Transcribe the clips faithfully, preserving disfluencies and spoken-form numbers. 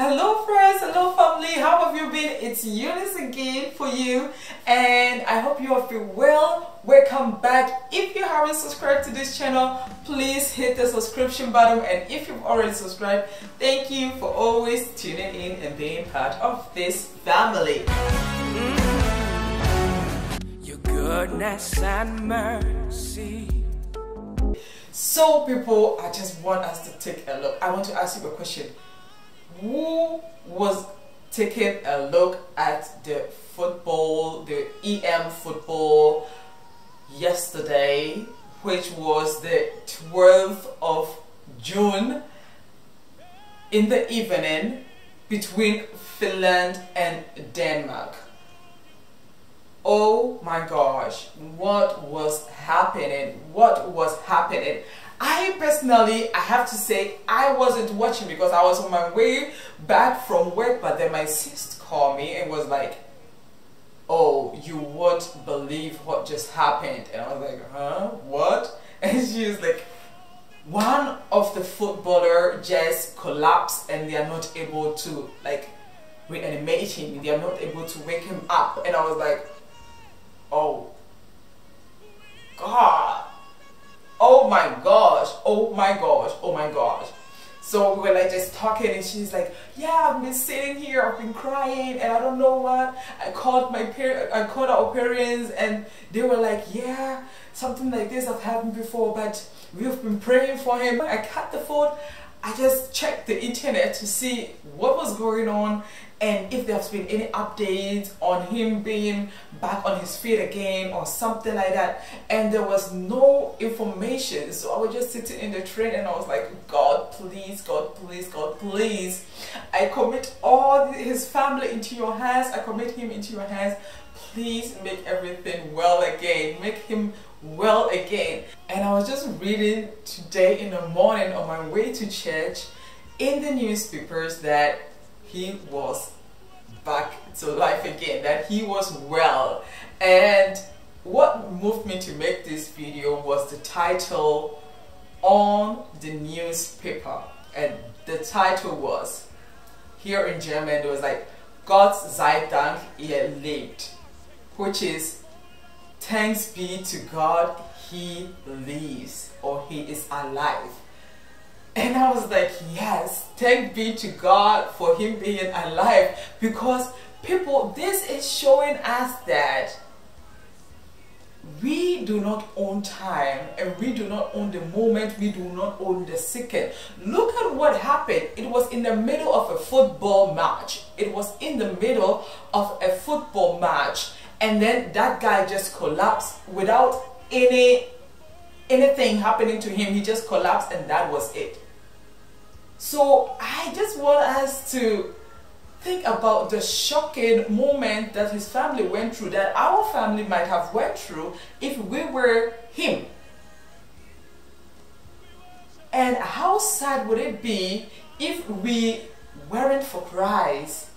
Hello friends, hello family, how have you been? It's Eunice again for you, and I hope you all feel well. Welcome back. If you haven't subscribed to this channel, please hit the subscription button, and if you've already subscribed, thank you for always tuning in and being part of this family. Your goodness and mercy. So people, I just want us to take a look. I want to ask you a question. Who was taking a look at the football, the E M football yesterday, which was the twelfth of June in the evening between Finland and Denmark? Oh my gosh, what was happening? What was happening? I personally, I have to say, I wasn't watching because I was on my way back from work, but then my sister called me and was like, oh, you won't believe what just happened. And I was like, huh, what? And she was like, one of the footballer just collapsed and they are not able to like reanimate him. They are not able to wake him up. And I was like, oh, God. Oh my gosh, oh my gosh, oh my gosh. So we were like just talking and she's like, yeah, I've been sitting here, I've been crying and I don't know what. I called my parents, I called our parents and they were like, yeah, something like this has happened before, but we've been praying for him. I cut the phone, I just checked the internet to see what was going on and if there's been any updates on him being back on his feet again or something like that, and there was no information. So I was just sitting in the train and I was like, God please, God please, God please, I commit all his family into your hands, I commit him into your hands, please make everything well again, make him well again. And I was just reading today in the morning on my way to church in the newspapers that he was back to life again, that he was well. And what moved me to make this video was the title on the newspaper, and the title was, here in German it was like Gott sei Dank er lebt, which is thanks be to God he lives, or he is alive. And I was like, yes, thanks be to God for him being alive, because people, this is showing us that we do not own time and we do not own the moment, we do not own the second. Look at what happened. It was in the middle of a football match. It was in the middle of a football match. And then that guy just collapsed without any anything happening to him. He just collapsed and that was it. So I just want us to think about the shocking moment that his family went through, that our family might have went through if we were him. And how sad would it be if we weren't for Christ?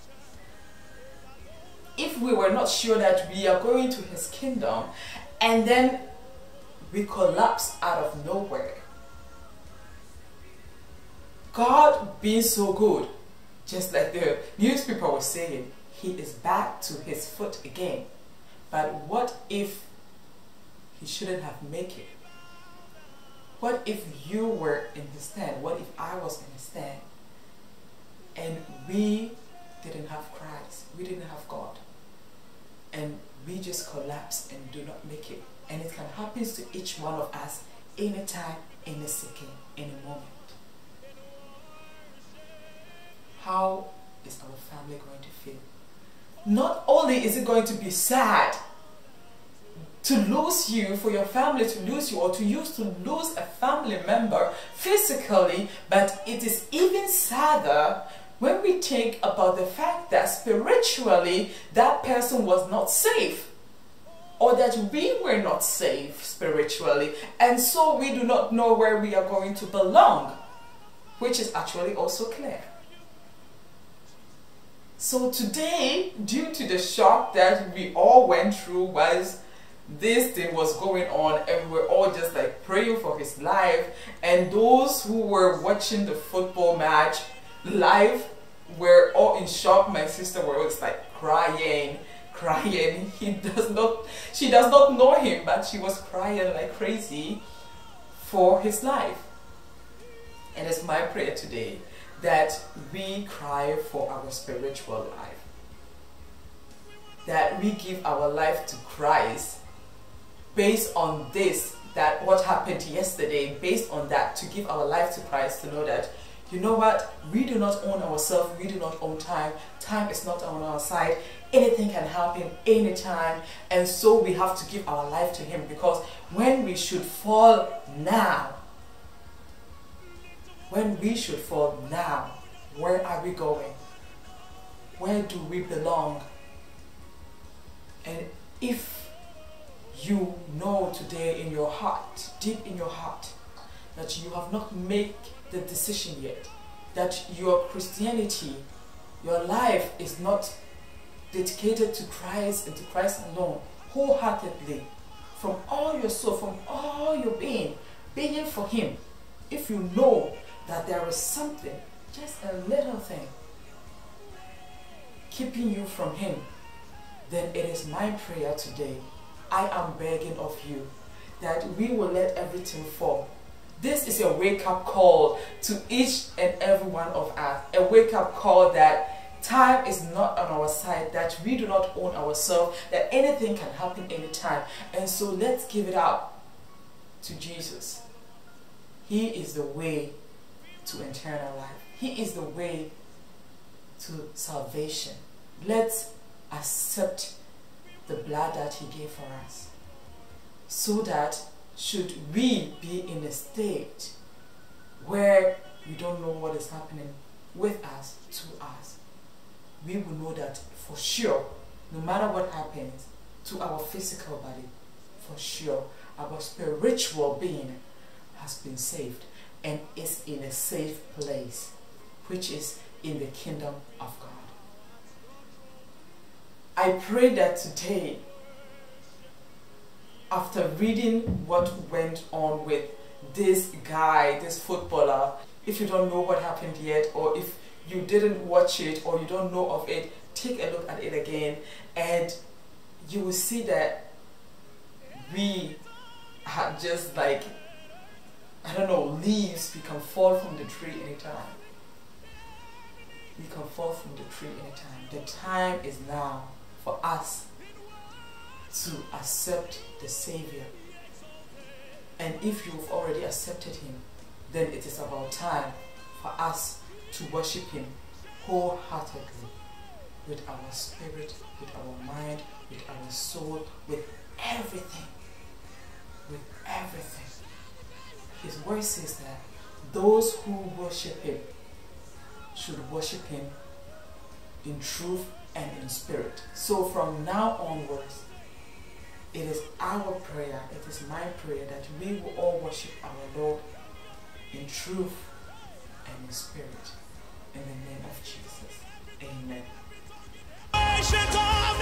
If we were not sure that we are going to his kingdom and then we collapse out of nowhere. God being so good, just like the newspaper was saying, he is back to his foot again. But what if he shouldn't have made it? What if you were in his stand? What if I was in his stand? And we didn't have Christ, we didn't have God. And we just collapse and do not make it. And it can happen to each one of us anytime, any second, any moment. How is our family going to feel? Not only is it going to be sad to lose you, for your family to lose you, or to use to lose a family member physically, but it is even sadder when we think about the fact that spiritually that person was not safe, or that we were not safe spiritually, and so we do not know where we are going to belong, which is actually also clear. So today, due to the shock that we all went through whilst this thing was going on, and we were all just like praying for his life, and those who were watching the football match live were all in shock. My sister was like crying, crying. He does not, she does not know him, but she was crying like crazy for his life. And it's my prayer today that we cry for our spiritual life. That we give our life to Christ based on this, that what happened yesterday, based on that, to give our life to Christ, to know that, you know what, we do not own ourselves, we do not own time, time is not on our side, anything can happen anytime, and so we have to give our life to Him, because when we should fall now, when we should fall now, where are we going? Where do we belong? And if you know today in your heart, deep in your heart, that you have not made the decision yet, that your Christianity, your life is not dedicated to Christ and to Christ alone, wholeheartedly, from all your soul, from all your being, being for Him, if you know that there is something, just a little thing, keeping you from Him, then it is my prayer today, I am begging of you, that we will let everything fall. This is a wake-up call to each and every one of us, a wake-up call that time is not on our side, that we do not own ourselves, that anything can happen anytime. And so let's give it up to Jesus. He is the way to eternal life. He is the way to salvation. Let's accept the blood that He gave for us, so that should we be in a state where we don't know what is happening with us, to us, we will know that for sure, no matter what happens to our physical body, for sure our spiritual being has been saved and is in a safe place, which is in the kingdom of God. I pray that today, after reading what went on with this guy, this footballer, if you don't know what happened yet, or if you didn't watch it, or you don't know of it, take a look at it again, and you will see that we are just like, I don't know, leaves. We can fall from the tree anytime. We can fall from the tree anytime. The time is now for us to accept the Savior. And if you've already accepted Him, then it is about time for us to worship Him wholeheartedly, with our spirit, with our mind, with our soul, with everything, with everything. His word says that those who worship Him should worship Him in truth and in spirit. So from now onwards, it is our prayer, it is my prayer, that we will all worship our Lord in truth and in spirit. In the name of Jesus, amen.